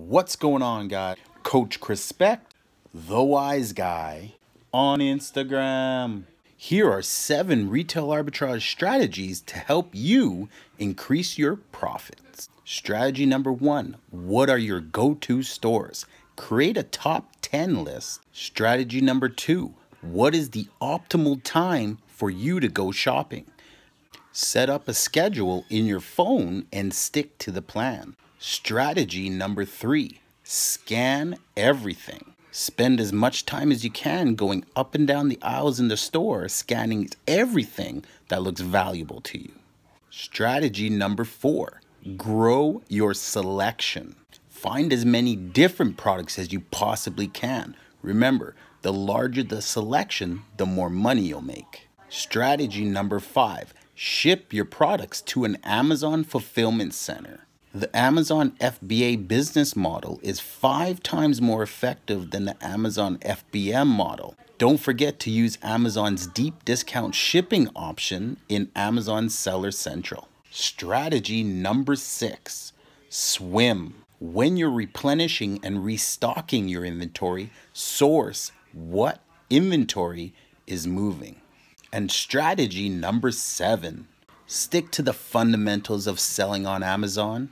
What's going on, guys? Coach Chrispect, the wise guy, on Instagram. Here are 7 retail arbitrage strategies to help you increase your profits. Strategy number 1, what are your go-to stores? Create a top 10 list. Strategy number 2, what is the optimal time for you to go shopping? Set up a schedule in your phone and stick to the plan. Strategy number 3, scan everything. Spend as much time as you can going up and down the aisles in the store, scanning everything that looks valuable to you. Strategy number 4, grow your selection. Find as many different products as you possibly can. Remember, the larger the selection, the more money you'll make. Strategy number 5, ship your products to an Amazon fulfillment center. The Amazon FBA business model is 5 times more effective than the Amazon FBM model. Don't forget to use Amazon's deep discount shipping option in Amazon Seller Central. Strategy number 6, swim. When you're replenishing and restocking your inventory, source what inventory is moving. And strategy number 7, stick to the fundamentals of selling on Amazon.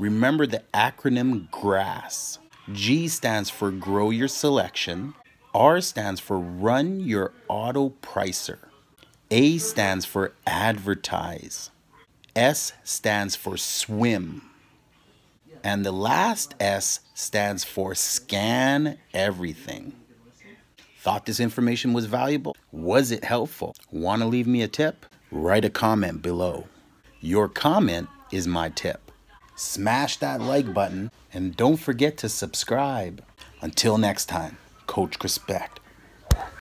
Remember the acronym GRASS. G stands for grow your selection. R stands for run your auto pricer. A stands for advertise. S stands for swim. And the last S stands for scan everything. Thought this information was valuable? Was it helpful? Want to leave me a tip? Write a comment below. Your comment is my tip. Smash that like button and don't forget to subscribe. Until next time, Coach Chrispect.